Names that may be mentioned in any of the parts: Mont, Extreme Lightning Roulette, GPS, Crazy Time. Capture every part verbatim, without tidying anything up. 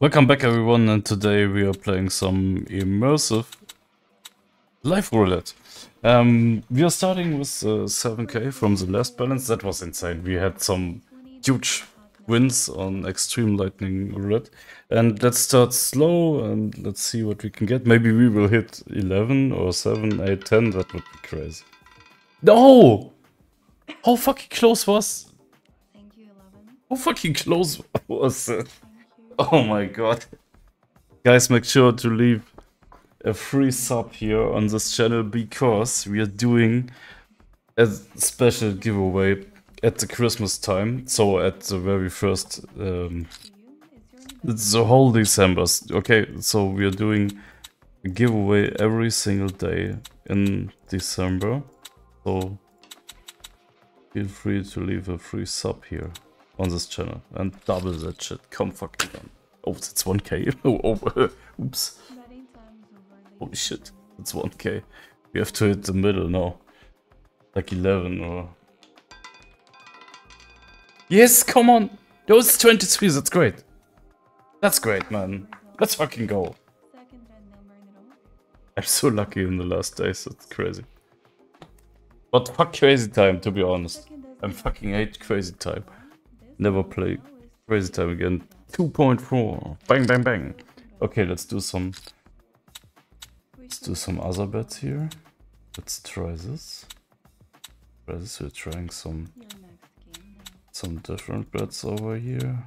Welcome back everyone, and today we are playing some immersive life roulette. Um, we are starting with uh, seven K from the last balance. That was insane. We had some huge wins on Extreme Lightning Roulette. And let's start slow and let's see what we can get. Maybe we will hit eleven or seven, eight, ten. That would be crazy. No! How fucking close was? How fucking close was it? Oh my god. Guys, make sure to leave a free sub here on this channel because we are doing a special giveaway at the Christmas time. So at the very first... Um, it's the whole December. Okay, so we are doing a giveaway every single day in December. So feel free to leave a free sub here on this channel and double that shit. Come fucking on. Oh, that's one K. Oh, oh, oops. Holy shit. That's one K. We have to hit the middle now. Like eleven or... Yes, come on. Those twenty-three. That's great. That's great, man. Let's fucking go. I'm so lucky in the last days. That's crazy. But fuck Crazy Time, to be honest. I fucking hate Crazy Time. Never play Crazy Time again. two point four. Bang, bang, bang. Okay, let's do some... Let's do some other bets here. Let's try this. Try this. We're trying some... Some different bets over here.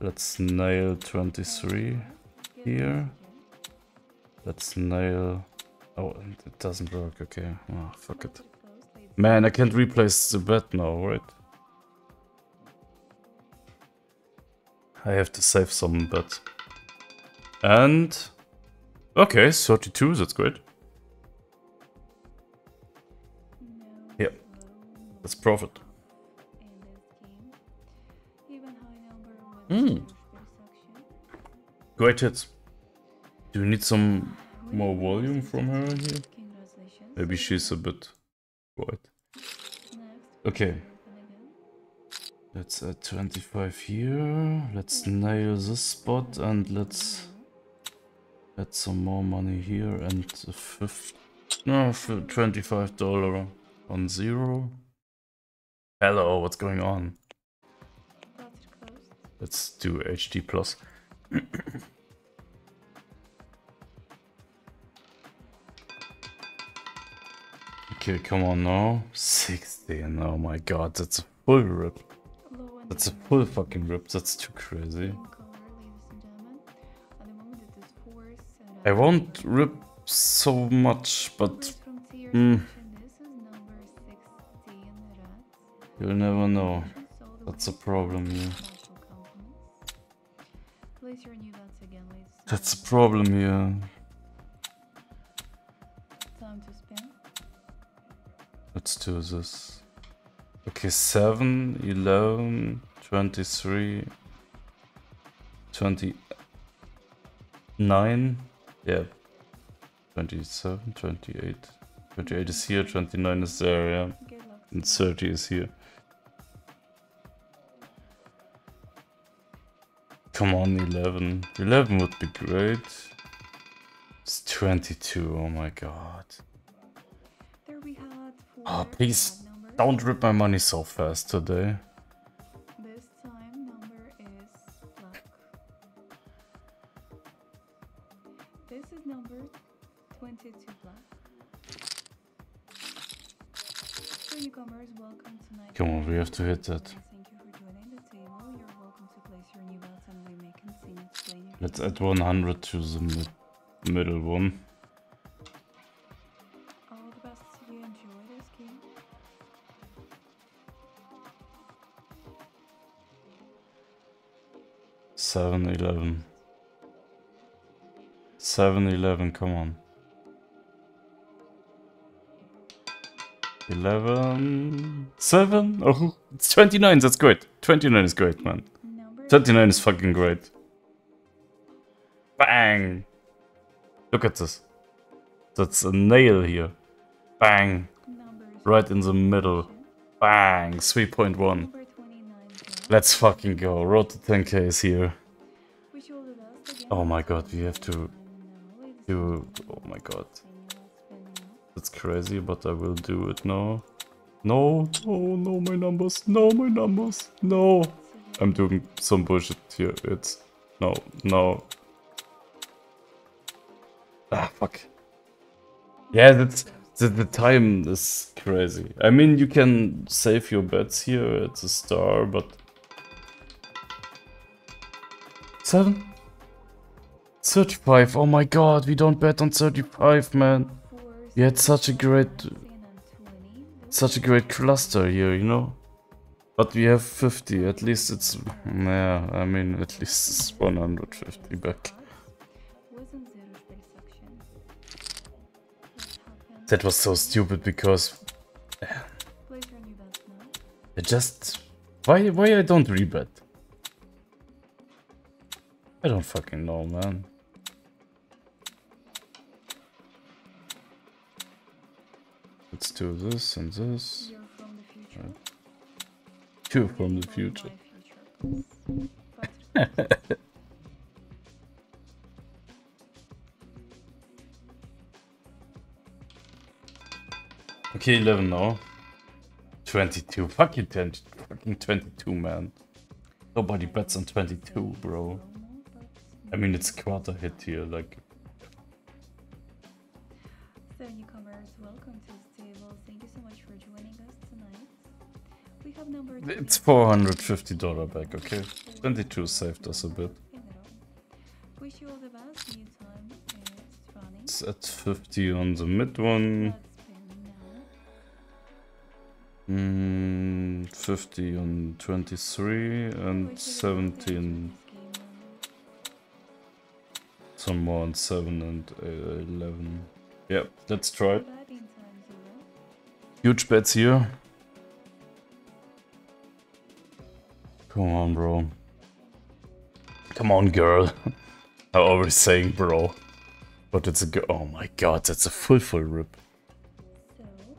Let's nail twenty-three here. Let's nail... Oh, it doesn't work. Okay. Oh, fuck it. Man, I can't replace the bet now, right? I have to save some bets. And... Okay, thirty-two, that's great. Yeah. That's profit. Mm. Great hits. Do you need some more volume from her here? Maybe she's a bit quiet. Okay. Let's add twenty-five here, let's nail this spot and let's add some more money here and a fifth, no, twenty-five dollars on zero. Hello, what's going on? Let's do H D plus. Okay, come on now. sixteen, oh my god, that's a full rip. That's a full fucking rip, that's too crazy. I won't rip so much, but... Mm, you'll never know. That's a problem here. That's a problem here. Let's do this. Okay, seven, eleven, twenty-three, twenty-nine, yeah, twenty-seven, twenty-eight, twenty-eight is here, twenty-nine is there, yeah, and thirty is here. Come on, eleven, eleven would be great. It's twenty-two, oh my god. Ah, oh, please. Don't rip my money so fast today. This time number is luck. This is number twenty-two plus. Newcomers, welcome tonight. Come on, we have to hit that. Thank you for joining the table. You're welcome to place your new bets and we may continue playing. Let's add one hundred to the mid middle one. seven, eleven, seven, eleven, come on. eleven, seven, oh, it's twenty-nine, that's great. twenty-nine is great, man. twenty-nine is fucking great. Bang! Look at this. That's a nail here. Bang! Right in the middle. Bang! three point one. Let's fucking go. Road to ten K is here. Oh my god, we have to do... Oh my god. That's crazy, but I will do it now. No, oh no, my numbers, no, my numbers, no. I'm doing some bullshit here, it's... No, no. Ah, fuck. Yeah, that's... The, the time is crazy. I mean, you can save your bets here, it's a star, but... Seven? thirty-five, oh my god, we don't bet on thirty-five, man. We had such a great... Such a great cluster here, you know? But we have fifty, at least it's... Yeah, I mean, at least it's one hundred fifty back. That was so stupid because... I just... Why, why I don't rebet? I don't fucking know, man. Let's do this and this. Right. Two from the future. Okay, eleven now. twenty-two. Fuck you, ten, fucking twenty-two, man. Nobody bets on twenty-two, bro. I mean, it's quarter hit here, like. So, newcomers, welcome to the table. Thank you so much for joining us tonight. We have number. It's four hundred fifty dollars back, okay? twenty-two saved us a bit. Wish you all the best. Meantime, it's running. It's at fifty on the mid one. Mm, fifty on twenty-three and seventeen. Some more on seven and uh, eleven. Yep, let's try it. Huge bets here. Come on, bro. Come on, girl. I'm always saying bro. But it's a girl. Oh my god, that's a full full rip.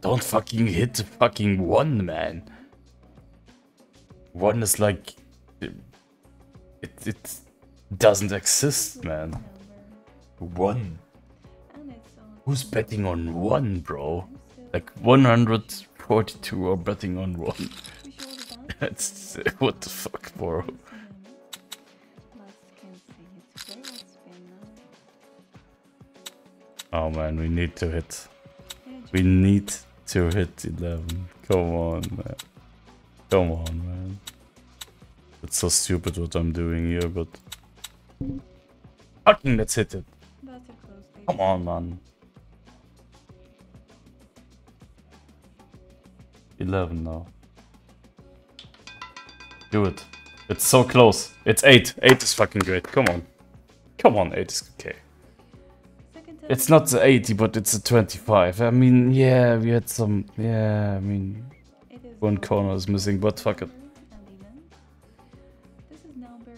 Don't fucking hit the fucking one, man. One is like... It, it doesn't exist, man. One. Who's betting on one, bro? Like one hundred forty-two are betting on one. That's... What the fuck, bro? Oh man, we need to hit. We need to hit eleven. Come on, man. Come on, man. It's so stupid what I'm doing here, but... Fucking let's hit it. Come on, man. eleven now. Do it. It's so close. It's eight. eight is fucking great. Come on. Come on, eight is okay. It's not the eighty, but it's a twenty-five. I mean, yeah, we had some... Yeah, I mean... One corner is missing, but fuck it.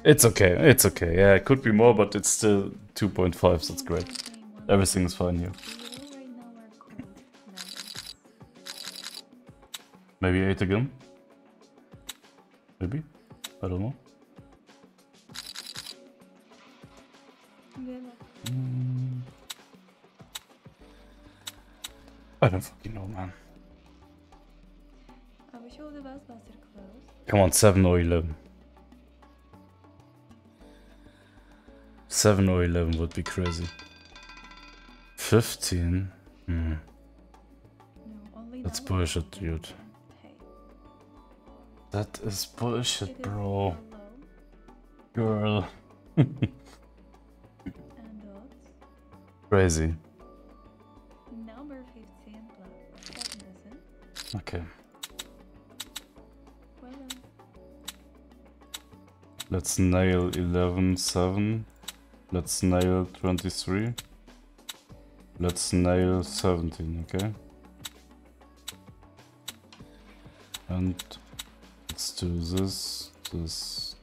It's okay, it's okay. Yeah, it could be more, but it's still two point five, so it's great. Everything is fine here. Maybe eight again? Maybe? I don't know. Mm. I don't fucking know, man. I wish all the best, Master Close. Come on, seven or eleven. seven or eleven would be crazy. fifteen? Mm. No, that's bullshit, dude. Hey. That is bullshit, bro. Girl. And crazy. Okay. Well let's nail eleven, seven. Let's nail twenty-three. Let's nail seventeen, okay? And let's do this, this.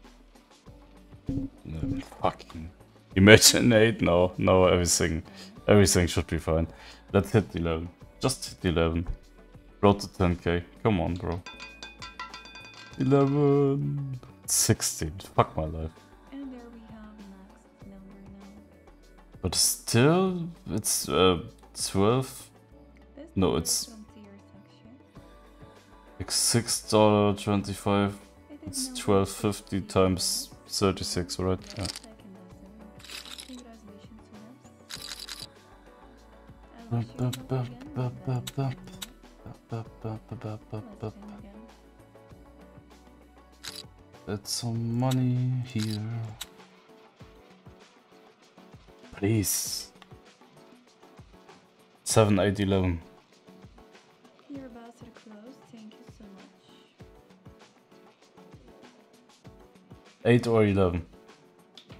No, fucking. Imagine eight, no, no, everything. Everything should be fine. Let's hit eleven. Just hit eleven. Road to ten K. Come on, bro. eleven... sixteen. Fuck my life. And there we have next number nine. But still, it's uh, twelve. No, it's like six dollar twenty-five. It's twelve fifty times thirty-six, right? Yeah. That's some money here. Please. Seven eighty eleven. Your bars are closed, thank you so much. Eight or eleven.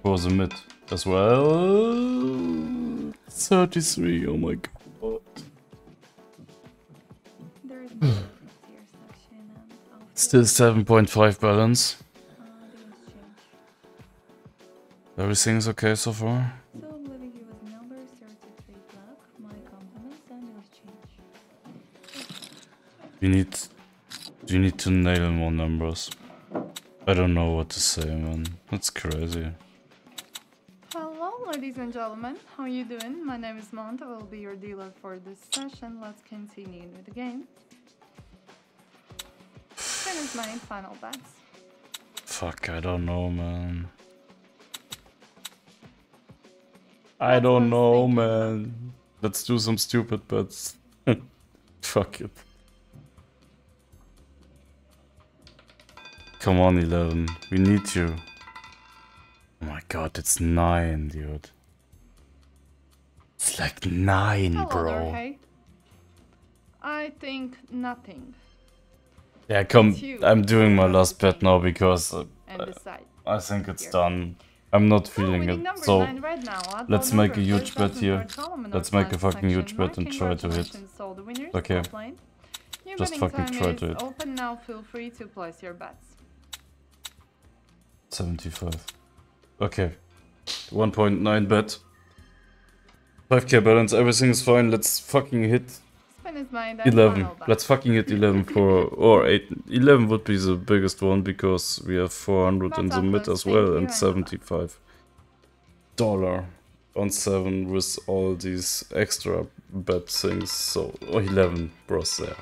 For the mid as well. Thirty-three, oh my god. Still seven point five balance. Uh, Everything's okay so far. So I'm leaving you with number thirty-three block, my compliments and your change. You need, you need to nail more numbers. I don't know what to say, man. That's crazy. Hello, ladies and gentlemen. How you doing? My name is Mont. I will be your dealer for this session. Let's continue with the game. Is my final bets. Fuck, I don't know, man. I That's don't know, thinking. man. Let's do some stupid bets. Fuck it. Come on, eleven. We need you. Oh my god, it's nine, dude. It's like nine, Hello, bro. There, hey? I think nothing. Yeah, come. I'm doing my last bet now because uh, I, I think it's done. I'm not feeling it, so let's make a huge bet here. Let's make a fucking huge bet and try to hit. Okay, just fucking try to hit. Open now. Feel free to place your bets. seventy-five. Okay, one point nine bet. five K balance. Everything is fine. Let's fucking hit. eleven. Let's fucking hit eleven for or eight. eleven would be the biggest one because we have four hundred in the mid as well and seventy-five dollars on seven with all these extra bad things. So eleven bros there.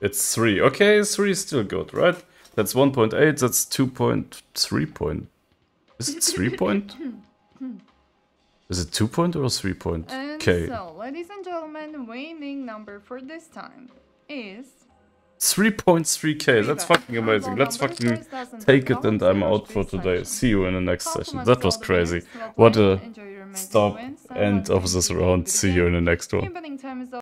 It's three. Okay, three is still good, right? That's one point eight. That's two point three point. Is it three point? Is it two point or three point? Okay. So, ladies and gentlemen, winning number for this time is three point three K. That's fucking amazing. Let's fucking take it, and I'm out for today. See you in the next session. That was crazy. What a stop end of this round. See you in the next one.